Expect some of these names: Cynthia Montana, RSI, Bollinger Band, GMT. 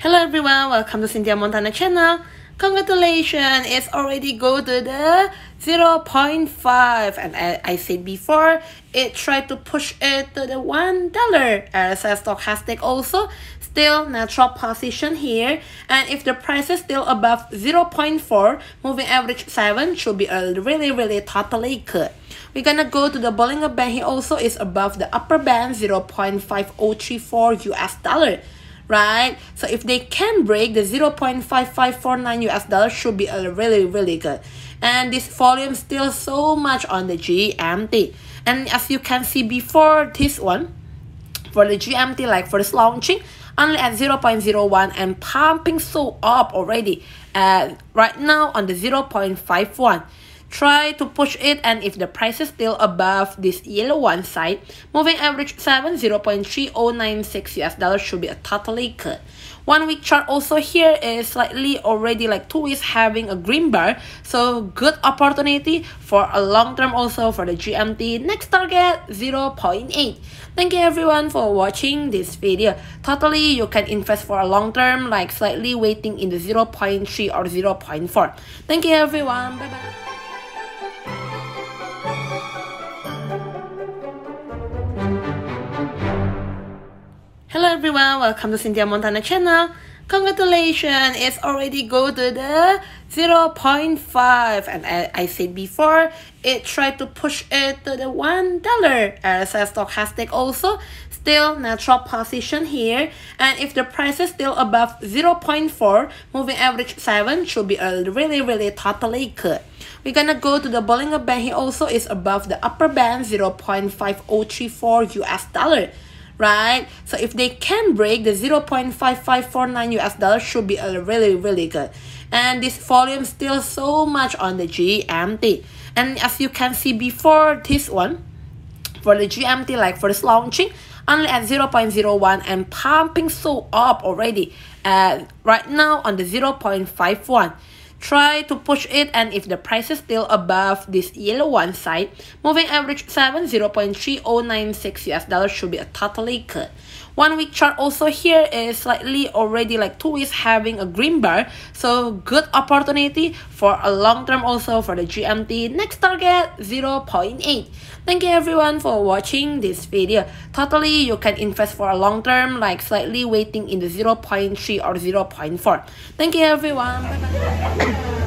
Hello everyone, welcome to Cynthia Montana channel. Congratulations, it's already go to the 0.5, and I said before it tried to push it to the $1. RSI stochastic also still natural position here, and if the price is still above 0.4 moving average 7 should be a really totally good. We're gonna go to the Bollinger Band. Here also is above the upper band 0.5034 US dollar. Right, so if they can break the 0.5549 US dollar should be a really good, and this volume still so much on the GMT. And as you can see before, this one for the GMT, like for this launching only at 0.01 and pumping so up already right now on the 0.51. Try to push it, and if the price is still above this yellow one side, moving average 7, 0.3096 US dollars should be a totally good. 1 week chart also here is slightly already like 2 weeks having a green bar, so good opportunity for a long term also for the GMT. Next target 0.8. Thank you everyone for watching this video. Totally you can invest for a long term, like slightly waiting in the 0.3 or 0.4. Thank you everyone, bye bye. Hello everyone, welcome to Cynthia Montana channel. Congratulations, it's already go to the 0.5, and I said before it tried to push it to the $1. RSI stochastic also still natural position here, and if the price is still above 0.4 moving average 7 should be a really totally good. We're gonna go to the Bollinger Band. Here also is above the upper band 0.5034 US dollar. Right, so if they can break the 0.5549 US dollars should be a really good, and this volume still so much on the GMT. And as you can see before, this one for the GMT, like for this launching only at 0.01 and pumping so up already right now on the 0.51. Try to push it, and if the price is still above this yellow one side, moving average 7, 0.3096 US dollars should be a totally good. 1 week chart also here is slightly already like 2 weeks having a green bar, so good opportunity for a long term also for the GMT. Next target 0.8. Thank you everyone for watching this video. Totally you can invest for a long term, like slightly waiting in the 0.3 or 0.4. Thank you everyone, bye bye.